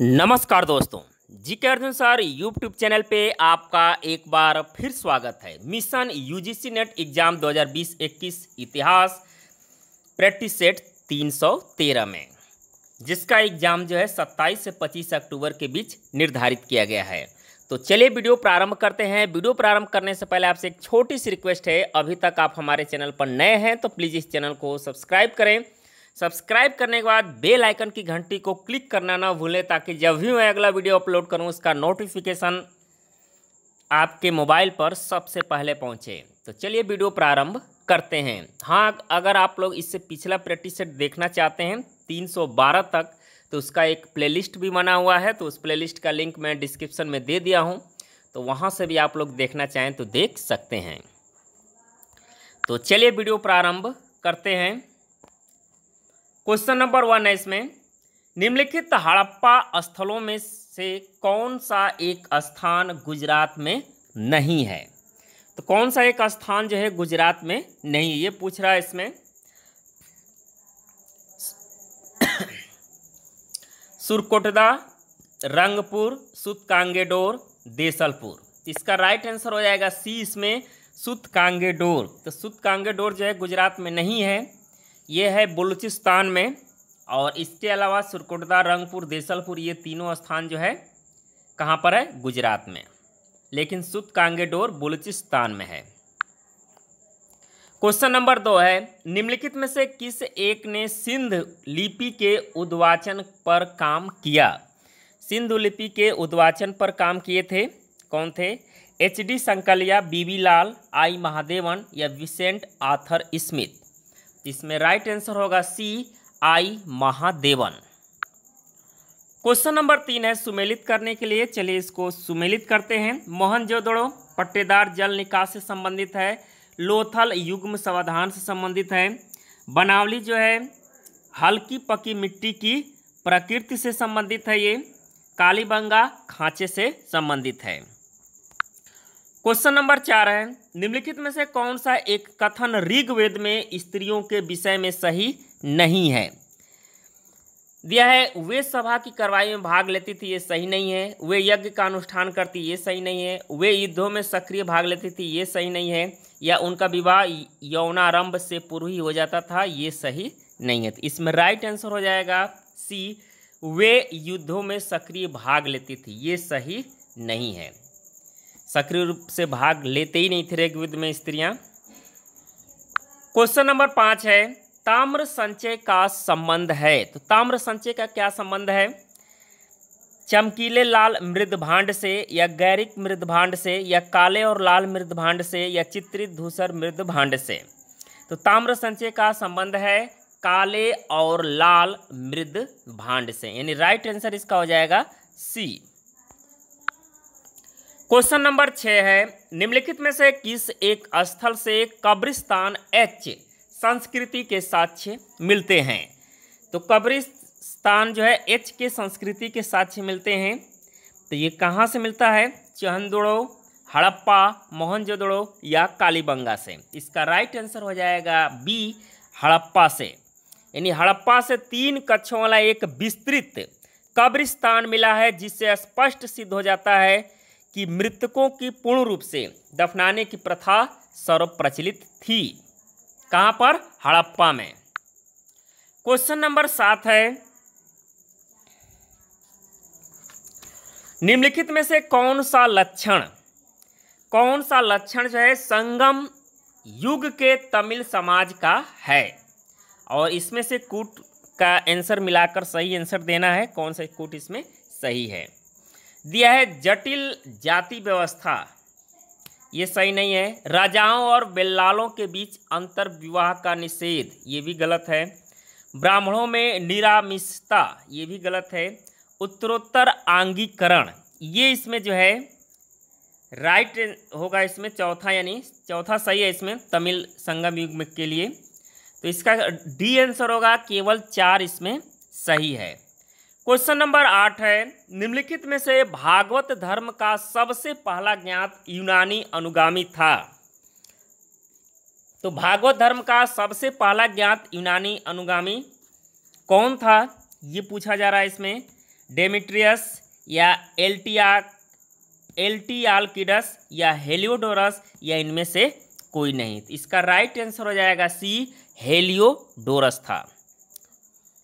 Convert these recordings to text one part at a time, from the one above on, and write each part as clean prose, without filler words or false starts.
नमस्कार दोस्तों, GK Arjun sir YouTube channel पे आपका एक बार फिर स्वागत है। मिशन यूजीसी नेट एग्जाम 2020-21 इतिहास प्रैक्टिस सेट 313 में, जिसका एग्जाम जो है 27 से 25 अक्टूबर के बीच निर्धारित किया गया है। तो चलिए वीडियो प्रारंभ करते हैं। वीडियो प्रारंभ करने से पहले आपसे एक छोटी सी रिक्वेस्ट है, अभी तक आप हमारे चैनल पर नए हैं तो प्लीज़ इस चैनल को सब्सक्राइब करें। सब्सक्राइब करने के बाद बेल आइकन की घंटी को क्लिक करना ना भूलें, ताकि जब भी मैं अगला वीडियो अपलोड करूं उसका नोटिफिकेशन आपके मोबाइल पर सबसे पहले पहुंचे। तो चलिए वीडियो प्रारंभ करते हैं। हाँ, अगर आप लोग इससे पिछला प्रैक्टिस सेट देखना चाहते हैं 312 तक, तो उसका एक प्लेलिस्ट भी बना हुआ है, तो उस प्लेलिस्ट का लिंक मैं डिस्क्रिप्शन में दे दिया हूँ, तो वहाँ से भी आप लोग देखना चाहें तो देख सकते हैं। तो चलिए वीडियो प्रारंभ करते हैं। क्वेश्चन नंबर 1 है इसमें, निम्नलिखित हड़प्पा स्थलों में से कौन सा एक स्थान गुजरात में नहीं है? तो कौन सा एक स्थान जो है गुजरात में नहीं है, ये पूछ रहा है इसमें। सुरकोटदा, रंगपुर, सुतकांगेडोर, देसलपुर। इसका राइट आंसर हो जाएगा सी इसमें, सुतकांगेडोर। तो सुतकांगेडोर जो है गुजरात में नहीं है, ये है बलूचिस्तान में। और इसके अलावा सुरकोटदा, रंगपुर, देसलपुर, ये तीनों स्थान जो है कहाँ पर है? गुजरात में। लेकिन सुतकांगेडोर बलूचिस्तान में है। क्वेश्चन नंबर 2 है, निम्नलिखित में से किस एक ने सिंधु लिपि के उद्वाचन पर काम किया? सिंधु लिपि के उद्वाचन पर काम किए थे, कौन थे? HD Sankalia, BB Lal, I Mahadevan या विशेंट आथर स्मिथ। इसमें राइट आंसर होगा C, I Mahadevan. Question number 3 है सुमेलित करने के लिए, चलिए इसको सुमेलित करते हैं। मोहनजोदड़ो पट्टेदार जल निकास से संबंधित है, लोथल युग्म समाधान से संबंधित है, बनावली जो है हल्की पकी मिट्टी की प्रकृति से संबंधित है, ये कालीबंगा खांचे से संबंधित है। क्वेश्चन नंबर 4 है, निम्नलिखित में से कौन सा एक कथन ऋग्वेद में स्त्रियों के विषय में सही नहीं है? दिया है वे सभा की कार्रवाई में भाग लेती थी, ये सही नहीं है। वे यज्ञ का अनुष्ठान करती, ये सही नहीं है। वे युद्धों में सक्रिय भाग लेती थी, ये सही नहीं है। या उनका विवाह यौनारंभ से पूर्व ही हो जाता था, ये सही नहीं है। इसमें राइट आंसर हो जाएगा सी, वे युद्धों में सक्रिय भाग लेती थी, ये सही नहीं है। सक्रिय रूप से भाग लेते ही नहीं थे ऋग्वेद में स्त्रियां। क्वेश्चन नंबर 5 है, ताम्र संचय का संबंध है। तो ताम्र संचय का क्या संबंध है? चमकीले लाल मृदभांड से, या गैरिक मृदभांड से, या काले और लाल मृदभांड से, या चित्रित धूसर मृदभांड से। तो ताम्र संचय का संबंध है काले और लाल मृदभांड से, यानी राइट आंसर इसका हो जाएगा सी। क्वेश्चन नंबर 6 है, निम्नलिखित में से किस एक स्थल से कब्रिस्तान एच संस्कृति के साक्ष्य मिलते हैं? तो कब्रिस्तान जो है एच के संस्कृति के साक्ष्य मिलते हैं, तो ये कहाँ से मिलता है? चहनदड़ो, हड़प्पा, मोहनजोदड़ो या कालीबंगा से। इसका राइट आंसर हो जाएगा बी, हड़प्पा से। यानी हड़प्पा से 3 कक्षों वाला एक विस्तृत कब्रिस्तान मिला है, जिससे स्पष्ट सिद्ध हो जाता है कि मृतकों की पूर्ण रूप से दफनाने की प्रथा सर्वप्रचलित थी। कहाँ पर? हड़प्पा में। क्वेश्चन नंबर 7 है, निम्नलिखित में से कौन सा लक्षण जो है संगम युग के तमिल समाज का है? और इसमें से कूट का आंसर मिलाकर सही आंसर देना है, कौन सा कूट इसमें सही है। दिया है जटिल जाति व्यवस्था, ये सही नहीं है। राजाओं और बेल्लालों के बीच अंतर विवाह का निषेध, ये भी गलत है। ब्राह्मणों में निरामिषता, ये भी गलत है। उत्तरोत्तर आंगीकरण, ये इसमें जो है राइट होगा इसमें चौथा, यानी चौथा सही है इसमें तमिल संगम युग के लिए। तो इसका डी आंसर होगा, केवल 4 इसमें सही है। क्वेश्चन नंबर 8 है, निम्नलिखित में से भागवत धर्म का सबसे पहला ज्ञात यूनानी अनुगामी था? तो भागवत धर्म का सबसे पहला ज्ञात यूनानी अनुगामी कौन था, ये पूछा जा रहा है इसमें। डेमेट्रियस या एल्टियाल्किडस या हेलियोडोरस या इनमें से कोई नहीं। इसका राइट आंसर हो जाएगा सी, हेलियोडोरस था।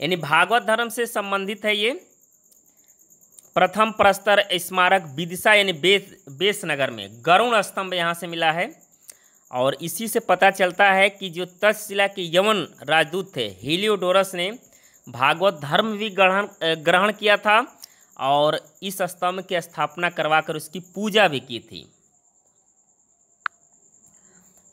यानी भागवत धर्म से संबंधित है ये। प्रथम प्रस्तर स्मारक विदिशा यानी बेसनगर में गरुण स्तंभ यहाँ से मिला है। और इसी से पता चलता है कि जो तक्षशिला के यवन राजदूत थे हेलियोडोरस ने भागवत धर्म भी ग्रहण किया था और इस स्तंभ की स्थापना करवाकर उसकी पूजा भी की थी।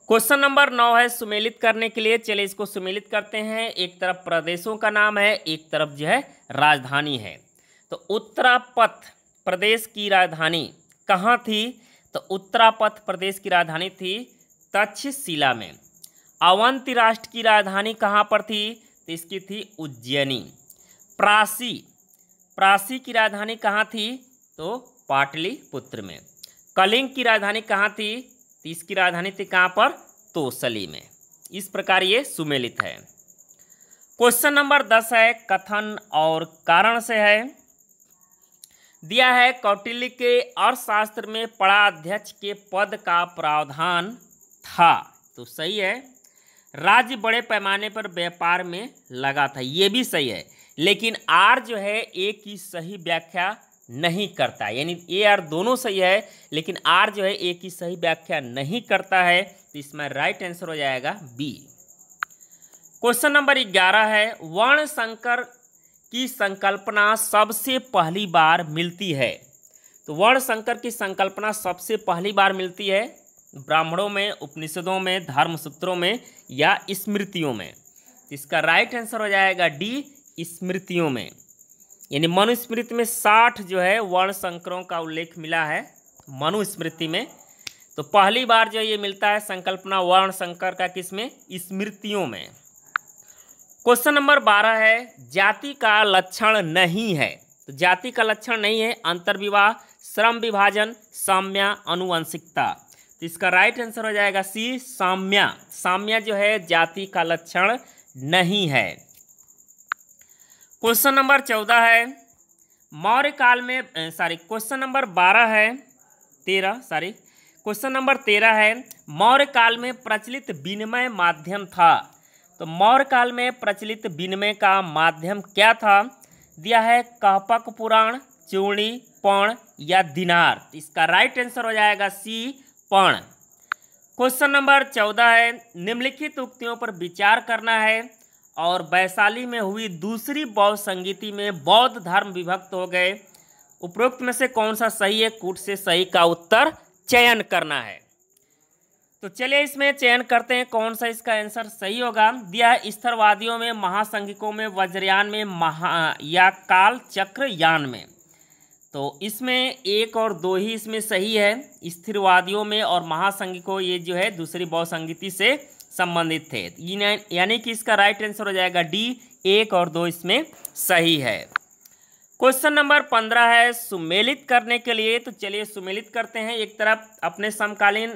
क्वेश्चन नंबर 9 है सुमेलित करने के लिए। चलिए इसको सुमेलित करते हैं। एक तरफ प्रदेशों का नाम है, एक तरफ जो है राजधानी है। तो उत्तरापथ प्रदेश की राजधानी कहाँ थी? तो उत्तरापथ प्रदेश की राजधानी थी तक्षशिला में। अवंती राष्ट्र की राजधानी कहाँ पर थी? तो इसकी थी उज्जैनी। प्रासी की राजधानी कहाँ थी? तो पाटलिपुत्र में। कलिंग की राजधानी कहाँ थी? तो इसकी राजधानी थी कहाँ पर? तोसली में। इस प्रकार ये सुमेलित है। क्वेश्चन नंबर 10 है कथन और कारण से है। दिया है कौटिल्य के अर्थशास्त्र में पड़ाध्यक्ष के पद का प्रावधान था, तो सही है। राज्य बड़े पैमाने पर व्यापार में लगा था, ये भी सही है। लेकिन आर जो है ए की सही व्याख्या नहीं करता, यानी ए आर दोनों सही है लेकिन आर जो है ए की सही व्याख्या नहीं करता है। तो इसमें राइट आंसर हो जाएगा बी। क्वेश्चन नंबर 11 है वर्ण शंकर की संकल्पना सबसे पहली बार मिलती है। तो वर्ण शंकर की संकल्पना सबसे पहली बार मिलती है ब्राह्मणों में, उपनिषदों में, धर्मसूत्रों में या स्मृतियों में। इसका राइट आंसर हो जाएगा डी, स्मृतियों में। यानी मनुस्मृति में 60 जो है वर्ण शंकरों का उल्लेख मिला है मनुस्मृति में। तो पहली बार जो ये मिलता है संकल्पना वर्ण शंकर का किसमें? स्मृतियों में। क्वेश्चन नंबर 12 है जाति का लक्षण नहीं है। तो जाति का लक्षण नहीं है अंतर्विवाह, श्रम विभाजन, साम्या, अनुवंशिकता। तो इसका राइट आंसर हो जाएगा सी, साम्या। साम्या जो है जाति का लक्षण नहीं है। क्वेश्चन नंबर 14 है मौर्य काल में, क्वेश्चन नंबर 13 है मौर्य काल में प्रचलित विनिमय माध्यम था। तो मौर्य काल में प्रचलित विनिमय का माध्यम क्या था? दिया है कहपक पुराण, चूड़ी, पण या दिनार। इसका राइट आंसर हो जाएगा सी, पण। क्वेश्चन नंबर 14 है निम्नलिखित उक्तियों पर विचार करना है। और वैशाली में हुई दूसरी बौद्ध संगीति में बौद्ध धर्म विभक्त हो गए। उपरोक्त में से कौन सा सही है? कूट से सही का उत्तर चयन करना है। तो चलिए इसमें चयन करते हैं कौन सा इसका आंसर सही होगा। दिया है स्तरवादियों में, महासंघिकों में, वज्रयान में, या काल चक्र यान में। तो इसमें एक और दो ही इसमें सही है। स्थिरवादियों में और महासंघिकों, ये जो है दूसरी बौद्ध संगीति से संबंधित थे, यानी कि इसका राइट आंसर हो जाएगा डी, एक और दो इसमें सही है। क्वेश्चन नंबर 15 है सुमेलित करने के लिए। तो चलिए सुमेलित करते हैं। एक तरफ अपने समकालीन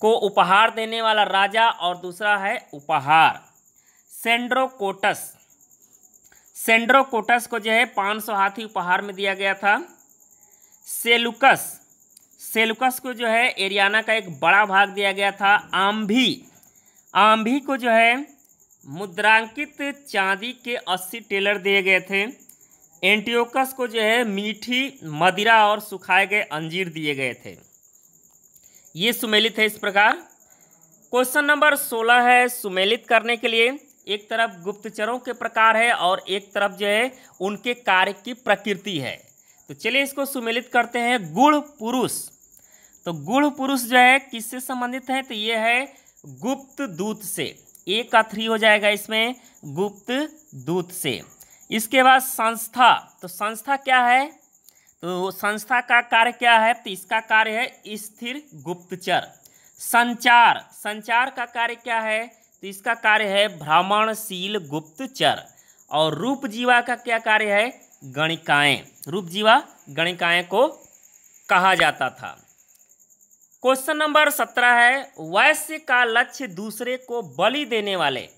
को उपहार देने वाला राजा और दूसरा है उपहार। सेंड्रोकोटस को जो है 500 हाथी उपहार में दिया गया था। सेलुकस को जो है एरियाना का एक बड़ा भाग दिया गया था। आम्भी को जो है मुद्रांकित चांदी के 80 टेलर दिए गए थे। एंटियोकस को जो है मीठी मदिरा और सुखाए गए अंजीर दिए गए थे। ये सुमेलित है इस प्रकार। क्वेश्चन नंबर 16 है सुमेलित करने के लिए। एक तरफ गुप्तचरों के प्रकार है और एक तरफ जो है उनके कार्य की प्रकृति है। तो चलिए इसको सुमेलित करते हैं। गुढ़ पुरुष, तो गुढ़ पुरुष जो है किससे संबंधित है? तो ये है गुप्त दूत से। एक का 3 हो जाएगा इसमें, गुप्त दूत से। इसके बाद संस्था, तो संस्था क्या है? तो संस्था का कार्य क्या है? तो इसका कार्य है स्थिर गुप्तचर। संचार का कार्य क्या है? तो इसका कार्य है भ्रमणशील गुप्तचर। और रूप जीवा का क्या कार्य है? गणिकाएँ। रूप जीवा गणिकाएँ को कहा जाता था। क्वेश्चन नंबर 17 है वैश्य का लक्ष्य दूसरे को बलि देने वाले,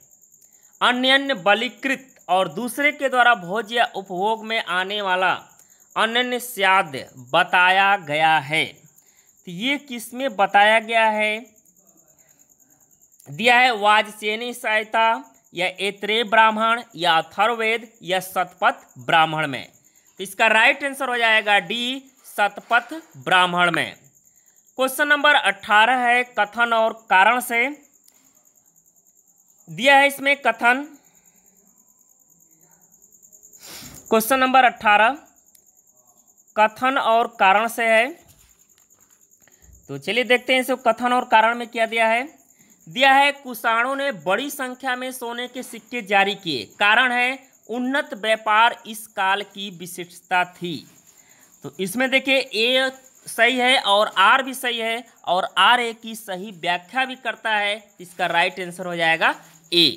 अन्य बलिकृत और दूसरे के द्वारा भोज या उपभोग में आने वाला अनन्य स्वाद बताया गया है। तो ये किसमें बताया गया है? दिया है वाजसेनी संहिता या ऐत्रेय ब्राह्मण या अथर्ववेद या शतपथ ब्राह्मण में। तो इसका राइट आंसर हो जाएगा डी, शतपथ ब्राह्मण में। क्वेश्चन नंबर 18 है कथन और कारण से। दिया है इसमें कथन, क्वेश्चन नंबर 18 कथन और कारण से है। तो चलिए देखते हैं इसको कथन और कारण में क्या दिया है। दिया है कुषाणों ने बड़ी संख्या में सोने के सिक्के जारी किए, कारण है उन्नत व्यापार इस काल की विशिष्टता थी। तो इसमें देखिए ए सही है और आर भी सही है और आर ए की सही व्याख्या भी करता है। इसका राइट आंसर हो जाएगा ए।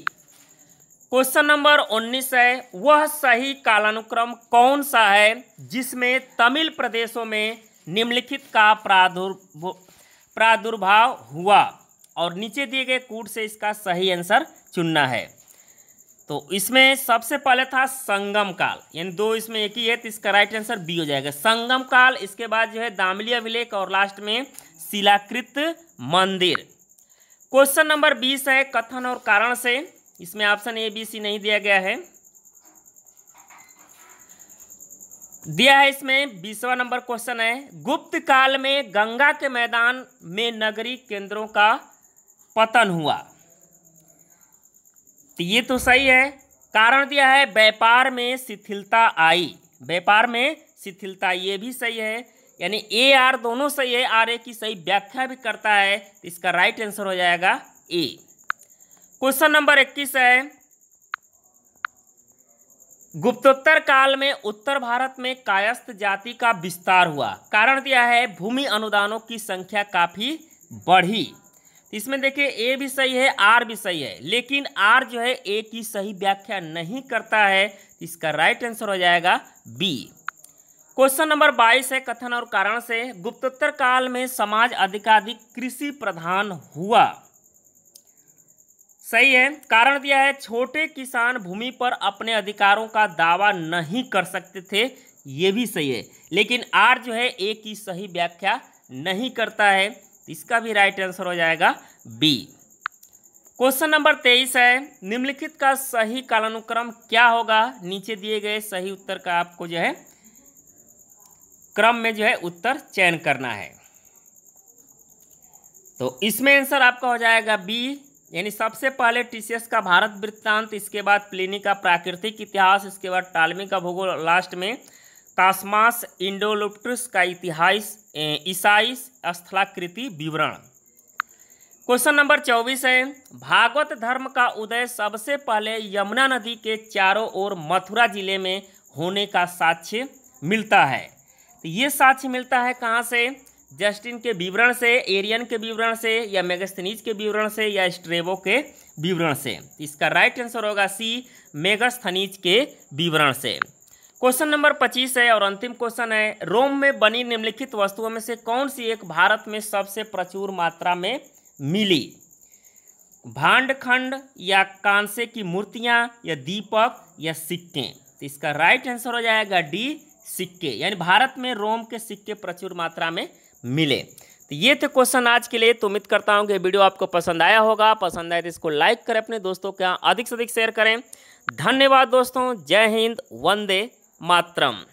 क्वेश्चन नंबर 19 है वह सही कालानुक्रम कौन सा है जिसमें तमिल प्रदेशों में निम्नलिखित का प्रादुर्भाव हुआ, और नीचे दिए गए कूट से इसका सही आंसर चुनना है। तो इसमें सबसे पहले था संगम काल, यानी दो इसमें एक ही है, तो इसका राइट आंसर बी हो जाएगा, संगम काल। इसके बाद जो है दामली अभिलेख और लास्ट में शिलाकृत मंदिर। क्वेश्चन नंबर 20 है कथन और कारण से। इसमें ऑप्शन ए बी सी नहीं दिया गया है। दिया है इसमें 20वां नंबर क्वेश्चन है गुप्त काल में गंगा के मैदान में नगरी केंद्रों का पतन हुआ। तो ये तो सही है। कारण दिया है व्यापार में शिथिलता आई, व्यापार में शिथिलता, ये भी सही है, यानी ए आर दोनों सही है, आर ए की सही व्याख्या भी करता है। तो इसका राइट आंसर हो जाएगा ए। क्वेश्चन नंबर 21 है गुप्तोत्तर काल में उत्तर भारत में कायस्थ जाति का विस्तार हुआ, कारण दिया है भूमि अनुदानों की संख्या काफ़ी बढ़ी। इसमें देखिए ए भी सही है, आर भी सही है, लेकिन आर जो है ए की सही व्याख्या नहीं करता है। इसका राइट आंसर हो जाएगा बी। क्वेश्चन नंबर 22 है कथन और कारण से। गुप्तोत्तर काल में समाज अधिकाधिक कृषि प्रधान हुआ, सही है। कारण दिया है छोटे किसान भूमि पर अपने अधिकारों का दावा नहीं कर सकते थे, ये भी सही है, लेकिन आर जो है ए की सही व्याख्या नहीं करता है। इसका भी राइट आंसर हो जाएगा बी। क्वेश्चन नंबर 23 है निम्नलिखित का सही कालानुक्रम क्या होगा। नीचे दिए गए सही उत्तर का आपको जो है क्रम में जो है उत्तर चयन करना है। तो इसमें आंसर आपका हो जाएगा बी, यानी सबसे पहले टीसीएस का भारत वृत्तांत, इसके बाद प्लिनी का प्राकृतिक इतिहास, इसके बाद टालमी का भूगोल, लास्ट में कास्मास इंडोलोप्ट्रस का इतिहास ईसाई स्थलाकृति विवरण। क्वेश्चन नंबर 24 है भागवत धर्म का उदय सबसे पहले यमुना नदी के चारों ओर मथुरा जिले में होने का साक्ष्य मिलता है। तो ये साक्ष्य मिलता है कहाँ से? जस्टिन के विवरण से, एरियन के विवरण से, या मेगस्थनीज के विवरण से, या स्ट्रेबो के विवरण से। इसका राइट आंसर होगा सी, मेगस्थनीज के विवरण से। क्वेश्चन नंबर 25 है और अंतिम क्वेश्चन है रोम में बनी निम्नलिखित वस्तुओं में से कौन सी एक भारत में सबसे प्रचुर मात्रा में मिली? भांड खंड या कांसे की मूर्तियां या दीपक या सिक्के। तो इसका राइट आंसर हो जाएगा डी, सिक्के, यानी भारत में रोम के सिक्के प्रचुर मात्रा में मिले। तो ये थे क्वेश्चन आज के लिए। तो उम्मीद करता हूँ कि वीडियो आपको पसंद आया होगा। पसंद आए तो इसको लाइक करें, अपने दोस्तों के यहाँ अधिक से अधिक शेयर करें। धन्यवाद दोस्तों, जय हिंद, वंदे मातरम।